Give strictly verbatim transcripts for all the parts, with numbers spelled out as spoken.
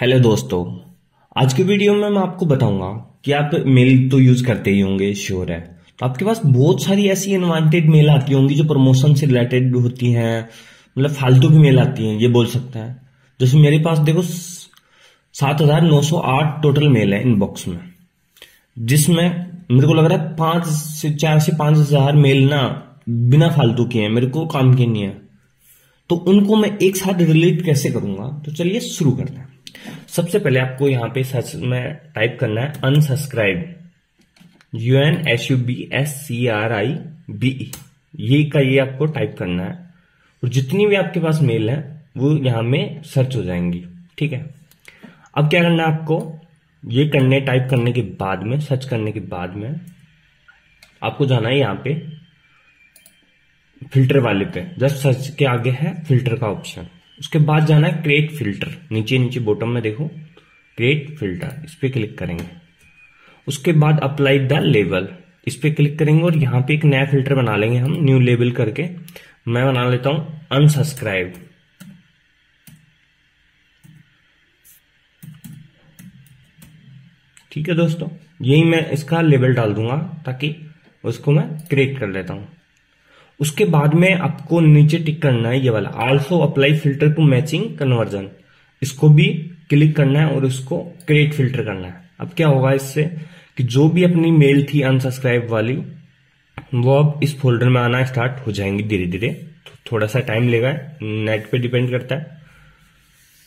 Hello दोस्तों, आज के वीडियो में मैं आपको बताऊंगा कि आप मेल तो यूज करते ही होंगे, श्योर है। तो आपके पास बहुत सारी ऐसी इनवांटेड मेल आती होंगी जो प्रमोशन से रिलेटेड होती हैं, मतलब फालतू की मेल आती हैं, ये बोल सकते हैं। जैसे मेरे पास देखो सात हजार नौ सौ आठ टोटल मेल है इनबॉक्स में, जिसमें मेरे को लग रहा है पांच से चार से पांच हजार मेल ना बिना फालतू के हैं, मेरे को काम के नहीं है। तो उनको मैं एक साथ रिलेट कैसे करूंगा, तो चलिए शुरू करते हैं। सबसे पहले आपको यहाँ पे सर्च में टाइप करना है unsubscribe, U N S U B S C R I B E, ये का ये आपको टाइप करना है और जितनी भी आपके पास मेल है वो यहाँ में सर्च हो जाएंगी। ठीक है, अब क्या करना है आपको, ये करने टाइप करने के बाद में, सर्च करने के बाद में आपको जाना है यहाँ पे फिल्टर वाले पे। जस्ट सर्च के आगे है फिल्टर का ऑप्शन, उसके बाद जाना है क्रिएट फिल्टर, नीचे नीचे बॉटम में देखो क्रिएट फिल्टर, इस पर क्लिक करेंगे। उसके बाद अप्लाई द लेबल, इस पर क्लिक करेंगे और यहाँ पे एक नया फिल्टर बना लेंगे हम, न्यू लेबल करके। मैं बना लेता हूँ अनसब्सक्राइब, ठीक है दोस्तों। यही मैं इसका लेबल डाल दूंगा ताकि उसको मैं क्रिएट कर लेता हूँ। उसके बाद में आपको नीचे टिक करना है ये वाला, also apply filter to matching conversion, इसको भी क्लिक करना है और इसको क्रिएट फिल्टर करना है। अब क्या होगा इससे कि जो भी अपनी मेल थी अनसब्सक्राइब वाली वो अब इस फोल्डर में आना स्टार्ट हो जाएंगी धीरे धीरे, थोड़ा सा टाइम लेगा, नेट पे डिपेंड करता है।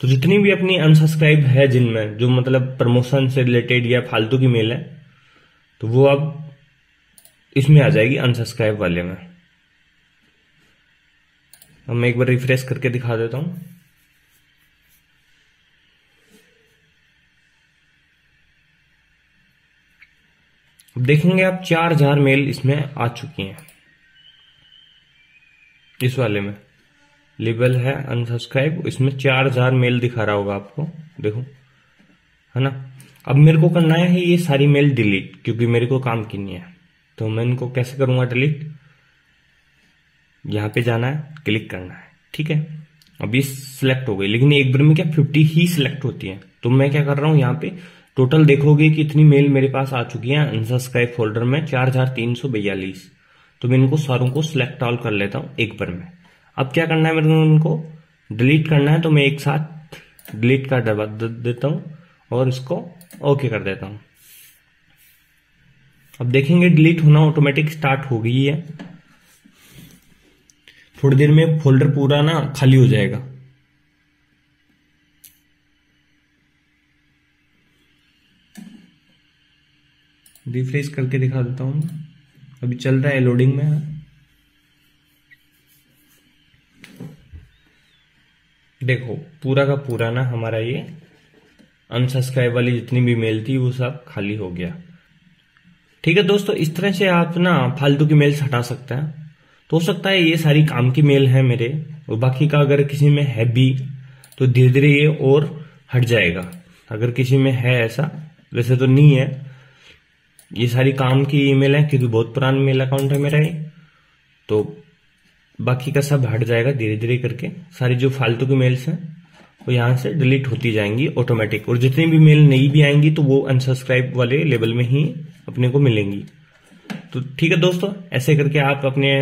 तो जितनी भी अपनी अनसब्सक्राइब है जिनमें जो मतलब प्रमोशन से रिलेटेड या फालतू की मेल है, तो वो अब इसमें आ जाएगी अनसब्सक्राइब वाले में। अब मैं एक बार रिफ्रेश करके दिखा देता हूं। अब देखेंगे आप चार हजार मेल इसमें आ चुकी हैं इस वाले में। लेबल है अनसब्सक्राइब, इसमें चार हजार मेल दिखा रहा होगा आपको, देखो है ना। अब मेरे को करना है ये सारी मेल डिलीट, क्योंकि मेरे को काम की नहीं है। तो मैं इनको कैसे करूंगा डिलीट, यहाँ पे जाना है, क्लिक करना है, ठीक है। अब ये सिलेक्ट हो गई, लेकिन एक बार में क्या फिफ्टी ही सिलेक्ट होती है। तो मैं क्या कर रहा हूँ, यहाँ पे टोटल देखोगे कि इतनी मेल मेरे पास आ चुकी है अनसब्सक्राइब फोल्डर में चार हजार तीन सौ बयालीस। तो मैं इनको सारों को सिलेक्ट ऑल कर लेता हूँ एक बार में। अब क्या करना है, मेरे को उनको डिलीट करना है, तो मैं एक साथ डिलीट का दबा देता हूँ और इसको ओके कर देता हूँ। अब देखेंगे डिलीट होना ऑटोमेटिक स्टार्ट हो गई है। थोड़ी देर में फोल्डर पूरा ना खाली हो जाएगा। रिफ्रेश करके दिखा देता हूं, अभी चल रहा है, लोडिंग में है। देखो पूरा का पूरा ना हमारा ये अनसब्सक्राइब वाली जितनी भी मेल थी वो सब खाली हो गया। ठीक है दोस्तों, इस तरह से आप ना फालतू की मेल्स हटा सकते हैं। तो हो सकता है ये सारी काम की मेल है मेरे, और बाकी का अगर किसी में है भी तो धीरे धीरे ये और हट जाएगा। अगर किसी में है ऐसा, वैसे तो नहीं है, ये सारी काम की ईमेल है क्योंकि बहुत पुराना मेल अकाउंट है मेरा ये। तो बाकी का सब हट जाएगा धीरे धीरे करके, सारी जो फालतू की मेल्स हैं वो यहाँ से डिलीट होती जाएंगी ऑटोमेटिक, और जितनी भी मेल नहीं भी आएंगी तो वो अनसब्सक्राइब वाले लेवल में ही अपने को मिलेंगी। तो ठीक है दोस्तों, ऐसे करके आप अपने